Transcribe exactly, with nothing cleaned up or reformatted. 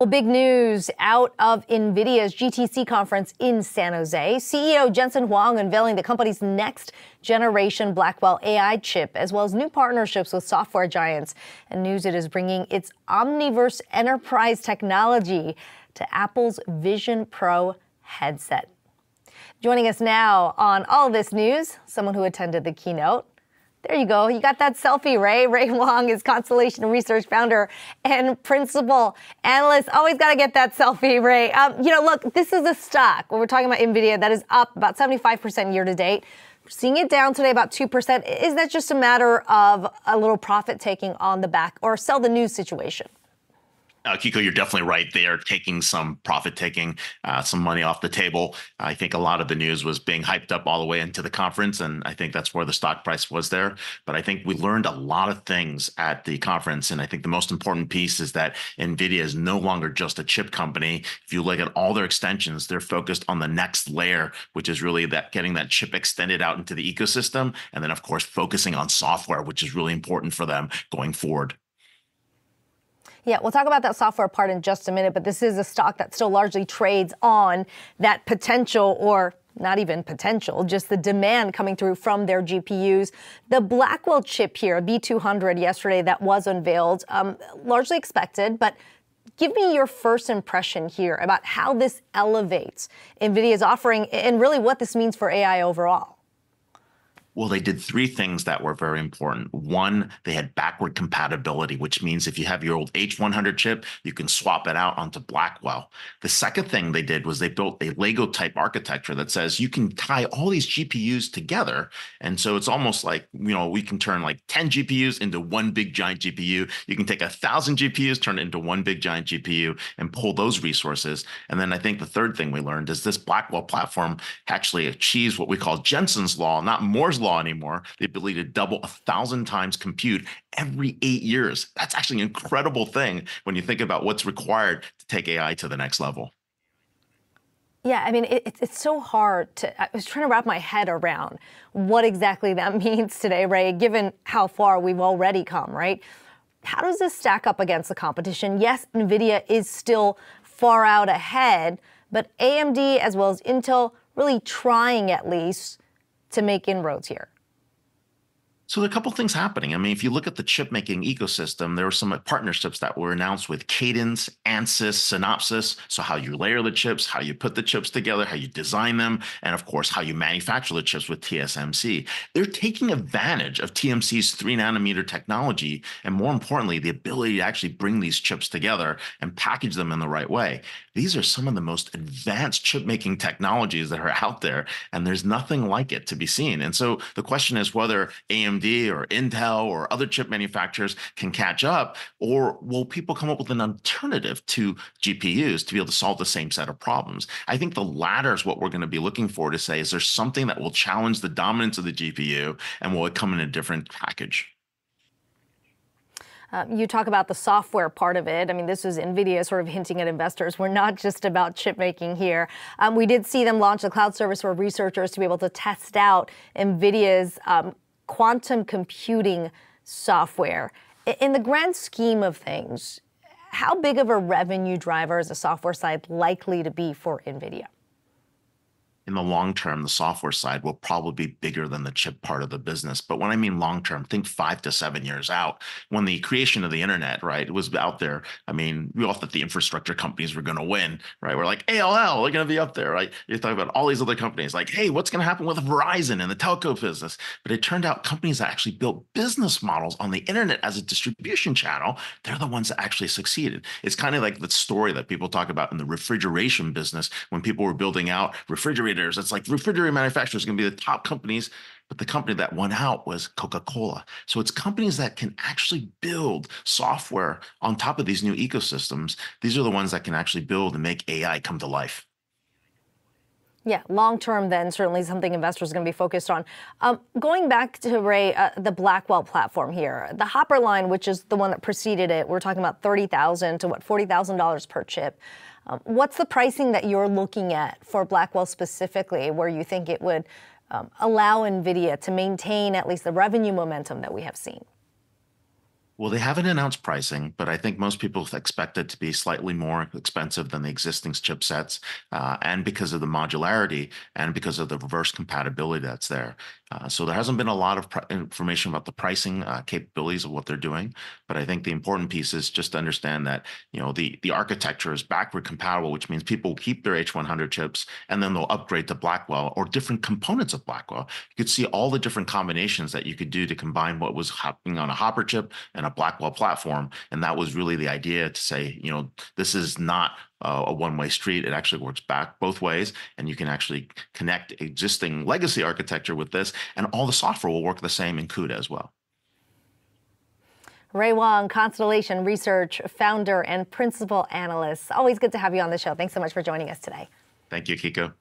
Well, big news out of NVIDIA's G T C conference in San Jose. C E O Jensen Huang unveiling the company's next generation Blackwell A I chip, as well as new partnerships with software giants. And news it is bringing its Omniverse Enterprise technology to Apple's Vision Pro headset. Joining us now on all this news, someone who attended the keynote. There you go. You got that selfie, Ray. Ray Wang is Constellation Research founder and principal analyst. Always got to get that selfie, Ray. Um, you know, look, this is a stock. When we're talking about NVIDIA, that is up about seventy-five percent year to date. We're seeing it down today about two percent. Is that just a matter of a little profit taking on the back or sell the news situation? Uh, Kiko, you're definitely right. They are taking some profit taking, uh, some money off the table. I think a lot of the news was being hyped up all the way into the conference, and I think that's where the stock price was there. But I think we learned a lot of things at the conference, and I think the most important piece is that NVIDIA is no longer just a chip company. If you look at all their extensions, they're focused on the next layer, which is really that getting that chip extended out into the ecosystem, and then, of course, focusing on software, which is really important for them going forward. Yeah, we'll talk about that software part in just a minute, but this is a stock that still largely trades on that potential, or not even potential, just the demand coming through from their G P Us. The Blackwell chip here, B two hundred yesterday, that was unveiled, um, largely expected, but give me your first impression here about how this elevates NVIDIA's offering and really what this means for A I overall. Well, they did three things that were very important. One, they had backward compatibility, which means if you have your old H one hundred chip, you can swap it out onto Blackwell. The second thing they did was they built a Lego-type architecture that says you can tie all these G P Us together. And so it's almost like, you know, we can turn like ten G P Us into one big giant G P U. You can take a thousand G P Us, turn it into one big giant G P U and pull those resources. And then I think the third thing we learned is this Blackwell platform actually achieves what we call Jensen's law, not Moore's law. law anymore, the ability to double a thousand times compute every eight years. That's actually an incredible thing when you think about what's required to take A I to the next level. Yeah, I mean, it, it's so hard to, I was trying to wrap my head around what exactly that means today, Ray, given how far we've already come, right? How does this stack up against the competition? Yes, NVIDIA is still far out ahead, but A M D as well as Intel really trying at least to make inroads here. So there are a couple of things happening. I mean, if you look at the chip making ecosystem, there were some partnerships that were announced with Cadence, Ansys, Synopsys. So how you layer the chips, how you put the chips together, how you design them, and of course, how you manufacture the chips with T S M C. They're taking advantage of T S M C's three nanometer technology, and more importantly, the ability to actually bring these chips together and package them in the right way. These are some of the most advanced chip making technologies that are out there, and there's nothing like it to be seen. And so the question is whether A M D or Intel or other chip manufacturers can catch up, or will people come up with an alternative to G P Us to be able to solve the same set of problems? I think the latter is what we're going to be looking for, to say, is there something that will challenge the dominance of the G P U, and will it come in a different package? Uh, you talk about the software part of it. I mean, this was NVIDIA sort of hinting at investors, we're not just about chip making here. Um, we did see them launch a cloud service for researchers to be able to test out NVIDIA's um, quantum computing software. In the grand scheme of things, how big of a revenue driver is the software side likely to be for NVIDIA? In the long term, the software side will probably be bigger than the chip part of the business. But when I mean long term, think five to seven years out. When the creation of the internet, right, was out there, I mean, we all thought the infrastructure companies were going to win, right? We're like, A L L, they're going to be up there, right? You're talking about all these other companies like, hey, what's going to happen with Verizon and the telco business? But it turned out companies that actually built business models on the internet as a distribution channel, they're the ones that actually succeeded. It's kind of like the story that people talk about in the refrigeration business when people were building out refrigerators. It's like refrigerator manufacturers are going to be the top companies, but the company that won out was Coca-Cola. So it's companies that can actually build software on top of these new ecosystems. These are the ones that can actually build and make A I come to life. Yeah, long term then, certainly something investors are going to be focused on. Um, going back to, Ray, uh, the Blackwell platform here, the Hopper line, which is the one that preceded it, we're talking about thirty thousand dollars to what, forty thousand dollars per chip. Um, what's the pricing that you're looking at for Blackwell specifically, where you think it would um, allow NVIDIA to maintain at least the revenue momentum that we have seen? Well, they haven't announced pricing, but I think most people expect it to be slightly more expensive than the existing chipsets, uh, and because of the modularity and because of the reverse compatibility that's there. Uh, so there hasn't been a lot of information about the pricing uh, capabilities of what they're doing, but I think the important piece is just to understand that, you know, the, the architecture is backward compatible, which means people will keep their H one hundred chips and then they'll upgrade to Blackwell or different components of Blackwell. You could see all the different combinations that you could do to combine what was happening on a Hopper chip and a Blackwell platform. And that was really the idea to say, you know, this is not a one-way street. It actually works back both ways, and you can actually connect existing legacy architecture with this, and all the software will work the same in CUDA as well. Ray Wang, Constellation Research founder and principal analyst. Always good to have you on the show. Thanks so much for joining us today. Thank you, Kiko.